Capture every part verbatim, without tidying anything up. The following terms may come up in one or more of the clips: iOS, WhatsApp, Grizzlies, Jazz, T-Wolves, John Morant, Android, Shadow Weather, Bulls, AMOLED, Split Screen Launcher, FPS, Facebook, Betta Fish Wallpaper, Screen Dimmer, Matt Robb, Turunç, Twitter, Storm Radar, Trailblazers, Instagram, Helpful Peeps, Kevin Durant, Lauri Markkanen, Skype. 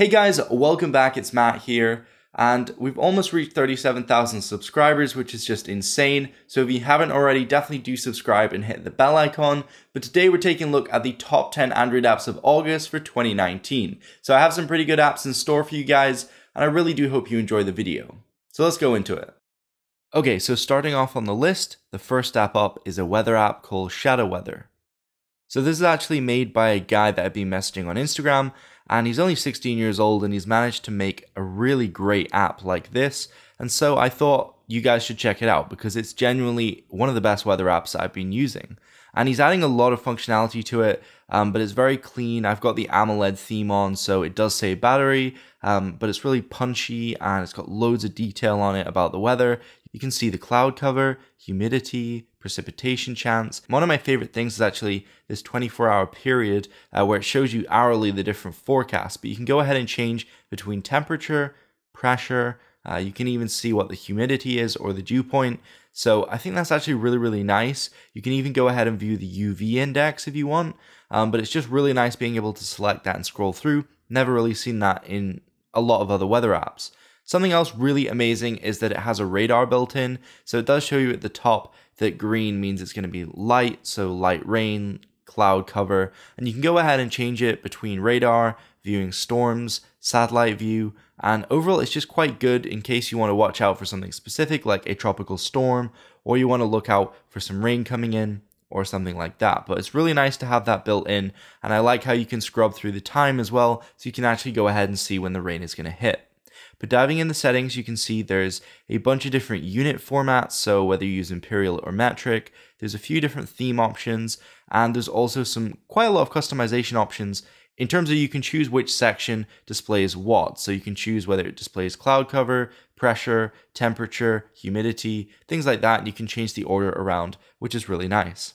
Hey guys, welcome back, it's Matt here, and we've almost reached thirty-seven thousand subscribers, which is just insane, so if you haven't already, definitely do subscribe and hit the bell icon. But today we're taking a look at the top ten Android apps of August for twenty nineteen. So I have some pretty good apps in store for you guys, and I really do hope you enjoy the video. So let's go into it. Okay, so starting off on the list, the first app up is a weather app called Shadow Weather. So this is actually made by a guy that I've been messaging on Instagram, and he's only sixteen years old and he's managed to make a really great app like this. And so I thought you guys should check it out because it's genuinely one of the best weather apps that I've been using. And he's adding a lot of functionality to it, um, but it's very clean. I've got the AMOLED theme on, so it does save battery, um, but it's really punchy and it's got loads of detail on it about the weather. You can see the cloud cover, humidity, precipitation chance. One of my favorite things is actually this twenty-four hour period uh, where it shows you hourly the different forecasts, but you can go ahead and change between temperature, pressure, uh, you can even see what the humidity is or the dew point. So I think that's actually really, really nice. You can even go ahead and view the U V index if you want, um, but it's just really nice being able to select that and scroll through. Never really seen that in a lot of other weather apps. Something else really amazing is that it has a radar built in, so it does show you at the top that green means it's going to be light, so light rain, cloud cover, and you can go ahead and change it between radar, viewing storms, satellite view, and overall it's just quite good in case you want to watch out for something specific like a tropical storm, or you want to look out for some rain coming in, or something like that. But it's really nice to have that built in, and I like how you can scrub through the time as well, so you can actually go ahead and see when the rain is going to hit. But diving in the settings, you can see there's a bunch of different unit formats, so whether you use imperial or metric, there's a few different theme options, and there's also some quite a lot of customization options in terms of you can choose which section displays what. So you can choose whether it displays cloud cover, pressure, temperature, humidity, things like that, and you can change the order around, which is really nice.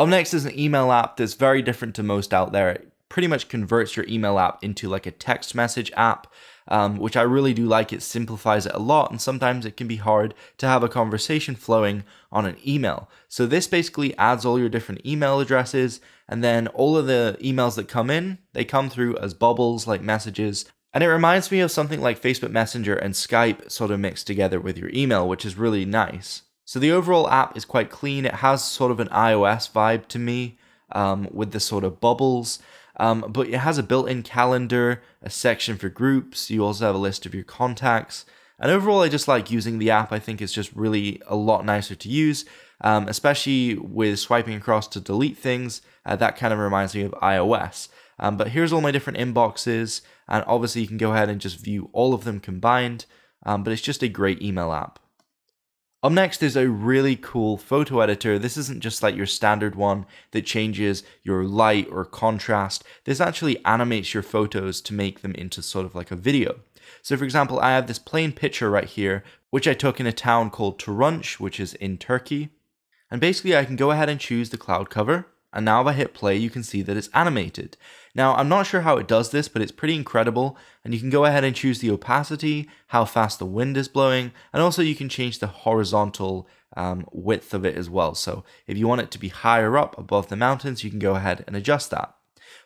Up next is an email app that's very different to most out there. It pretty much converts your email app into like a text message app. Um, which I really do like. It simplifies it a lot, and sometimes it can be hard to have a conversation flowing on an email. So this basically adds all your different email addresses, and then all of the emails that come in, they come through as bubbles like messages. And it reminds me of something like Facebook Messenger and Skype sort of mixed together with your email, which is really nice. So the overall app is quite clean. It has sort of an iOS vibe to me, um, with the sort of bubbles. Um, but it has a built-in calendar, a section for groups, you also have a list of your contacts, and overall I just like using the app. I think it's just really a lot nicer to use, um, especially with swiping across to delete things, uh, that kind of reminds me of iOS. Um, but here's all my different inboxes, and obviously you can go ahead and just view all of them combined, um, but it's just a great email app. Up next is a really cool photo editor. This isn't just like your standard one that changes your light or contrast. This actually animates your photos to make them into sort of like a video. So for example, I have this plain picture right here, which I took in a town called Turunç, which is in Turkey. And basically I can go ahead and choose the cloud cover. And now if I hit play, you can see that it's animated. Now I'm not sure how it does this, but it's pretty incredible, and you can go ahead and choose the opacity, how fast the wind is blowing, and also you can change the horizontal um, width of it as well. So if you want it to be higher up above the mountains, you can go ahead and adjust that.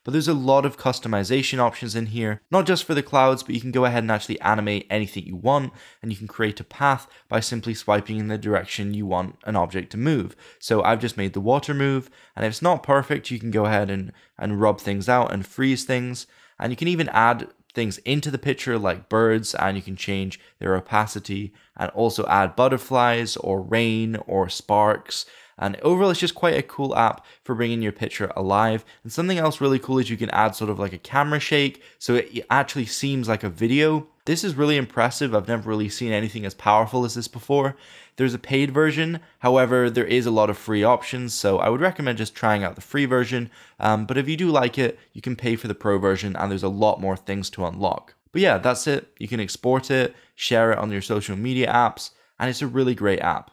But there's a lot of customization options in here, not just for the clouds, but you can go ahead and actually animate anything you want, and you can create a path by simply swiping in the direction you want an object to move. So I've just made the water move, and if it's not perfect, you can go ahead and, and rub things out and freeze things, and you can even add things into the picture like birds, and you can change their opacity and also add butterflies or rain or sparks. And overall, it's just quite a cool app for bringing your picture alive. And something else really cool is you can add sort of like a camera shake, so it actually seems like a video. This is really impressive. I've never really seen anything as powerful as this before. There's a paid version. However, there is a lot of free options, so I would recommend just trying out the free version. Um, but if you do like it, you can pay for the pro version, and there's a lot more things to unlock. But yeah, that's it. You can export it, share it on your social media apps, and it's a really great app.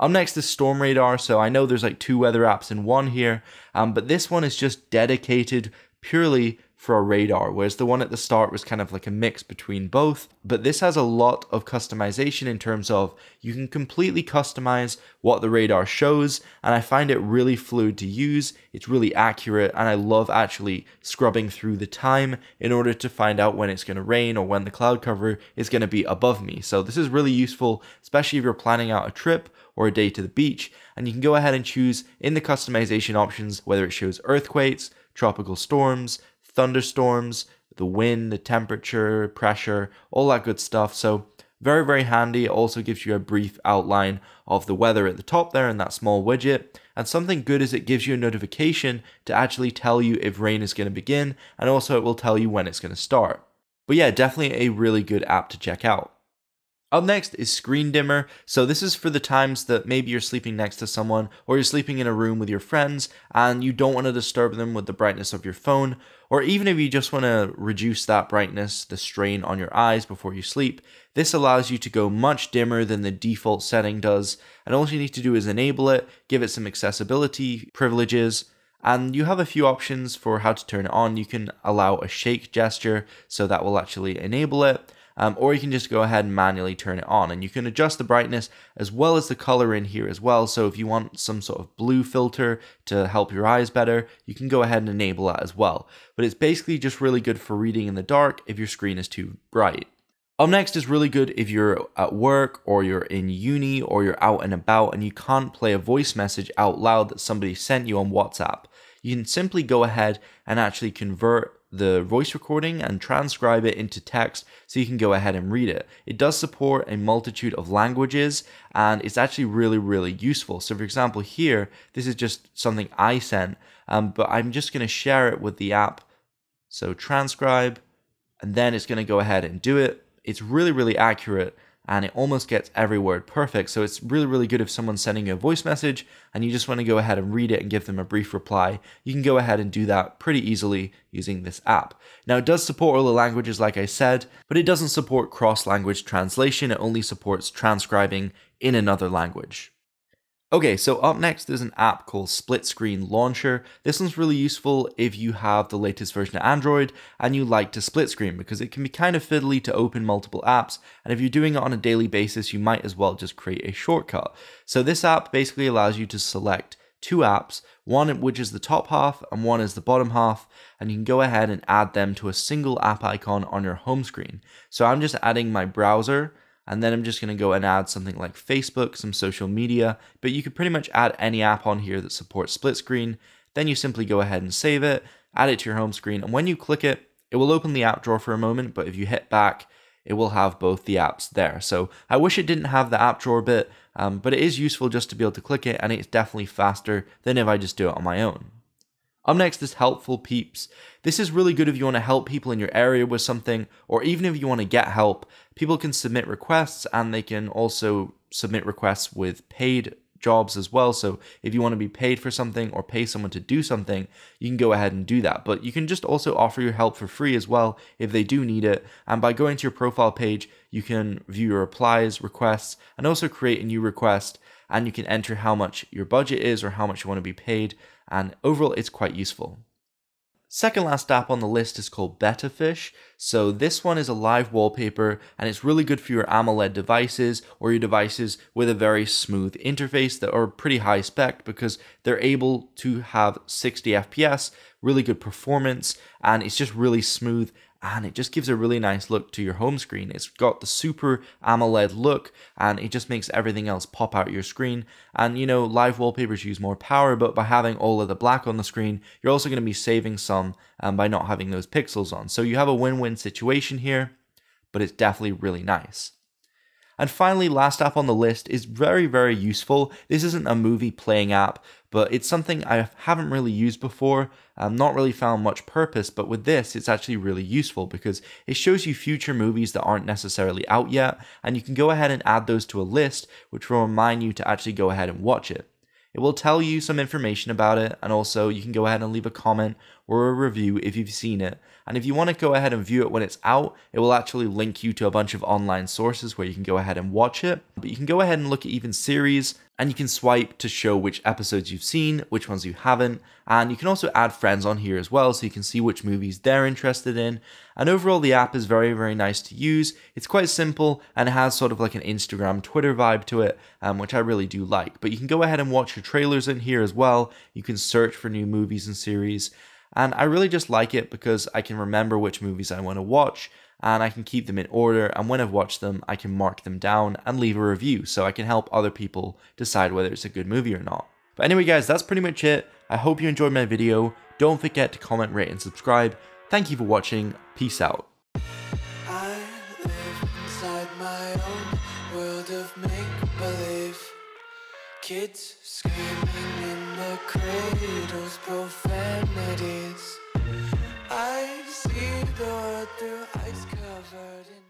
Up next is Storm Radar, so I know there's like two weather apps in one here, um, but this one is just dedicated purely for a radar, whereas the one at the start was kind of like a mix between both. But this has a lot of customization in terms of you can completely customize what the radar shows, and I find it really fluid to use. It's really accurate, and I love actually scrubbing through the time in order to find out when it's going to rain or when the cloud cover is going to be above me. So this is really useful, especially if you're planning out a trip or a day to the beach, and you can go ahead and choose in the customization options whether it shows earthquakes, tropical storms, thunderstorms, the wind, the temperature, pressure, all that good stuff. So very, very handy. It also gives you a brief outline of the weather at the top there in that small widget. And something good is it gives you a notification to actually tell you if rain is going to begin, and also it will tell you when it's going to start. But yeah, definitely a really good app to check out. Up next is Screen Dimmer. So this is for the times that maybe you're sleeping next to someone or you're sleeping in a room with your friends and you don't want to disturb them with the brightness of your phone, or even if you just want to reduce that brightness, the strain on your eyes before you sleep. This allows you to go much dimmer than the default setting does, and all you need to do is enable it, give it some accessibility privileges, and you have a few options for how to turn it on. You can allow a shake gesture, so that will actually enable it. Um, or you can just go ahead and manually turn it on, and you can adjust the brightness as well as the color in here as well. So if you want some sort of blue filter to help your eyes better, you can go ahead and enable that as well. But it's basically just really good for reading in the dark if your screen is too bright. Up next is really good if you're at work or you're in uni or you're out and about and you can't play a voice message out loud that somebody sent you on WhatsApp. You can simply go ahead and actually convert the voice recording and transcribe it into text so you can go ahead and read it. It does support a multitude of languages and it's actually really, really useful. So for example here, this is just something I sent, um, but I'm just going to share it with the app. So transcribe, and then it's going to go ahead and do it. It's really, really accurate, and it almost gets every word perfect. So it's really, really good if someone's sending you a voice message and you just want to go ahead and read it and give them a brief reply. You can go ahead and do that pretty easily using this app. Now, it does support all the languages, like I said, but it doesn't support cross-language translation. It only supports transcribing in another language. Okay, so up next there's an app called Split Screen Launcher. This one's really useful if you have the latest version of Android and you like to split screen, because it can be kind of fiddly to open multiple apps, and if you're doing it on a daily basis you might as well just create a shortcut. So this app basically allows you to select two apps, one which is the top half and one is the bottom half, and you can go ahead and add them to a single app icon on your home screen. So I'm just adding my browser, and then I'm just going to go and add something like Facebook, some social media, but you could pretty much add any app on here that supports split screen. Then you simply go ahead and save it, add it to your home screen, and when you click it, it will open the app drawer for a moment, but if you hit back, it will have both the apps there. So I wish it didn't have the app drawer bit, um, but it is useful just to be able to click it, and it's definitely faster than if I just do it on my own. Up next is Helpful Peeps. This is really good if you want to help people in your area with something, or even if you want to get help. People can submit requests, and they can also submit requests with paid jobs as well. So if you want to be paid for something or pay someone to do something, you can go ahead and do that. But you can just also offer your help for free as well if they do need it. And by going to your profile page, you can view your replies, requests, and also create a new request. And you can enter how much your budget is or how much you want to be paid. And overall, it's quite useful. Second last app on the list is called Betta Fish. So this one is a live wallpaper, and it's really good for your AMOLED devices or your devices with a very smooth interface that are pretty high spec, because they're able to have sixty F P S, really good performance, and it's just really smooth. And it just gives a really nice look to your home screen. It's got the super AMOLED look, and it just makes everything else pop out your screen. And you know, live wallpapers use more power, but by having all of the black on the screen, you're also going to be saving some um, by not having those pixels on. So you have a win-win situation here, but it's definitely really nice. And finally, last app on the list is very, very useful. This isn't a movie playing app, but it's something I haven't really used before. I've not really found much purpose, but with this, it's actually really useful because it shows you future movies that aren't necessarily out yet, and you can go ahead and add those to a list, which will remind you to actually go ahead and watch it. It will tell you some information about it, and also you can go ahead and leave a comment or a review if you've seen it. And if you want to go ahead and view it when it's out, it will actually link you to a bunch of online sources where you can go ahead and watch it. But you can go ahead and look at even series and you can swipe to show which episodes you've seen, which ones you haven't, and you can also add friends on here as well, so you can see which movies they're interested in. And overall, the app is very, very nice to use. It's quite simple, and it has sort of like an Instagram, Twitter vibe to it, um, which I really do like. But you can go ahead and watch your trailers in here as well. You can search for new movies and series, and I really just like it because I can remember which movies I want to watch, and I can keep them in order, and when I've watched them, I can mark them down and leave a review, so I can help other people decide whether it's a good movie or not. But anyway guys, that's pretty much it. I hope you enjoyed my video. Don't forget to comment, rate, and subscribe. Thank you for watching. Peace out. I live inside my own world of make-believe. Kids screaming in the cradles, profanities. I see the world through ice covered in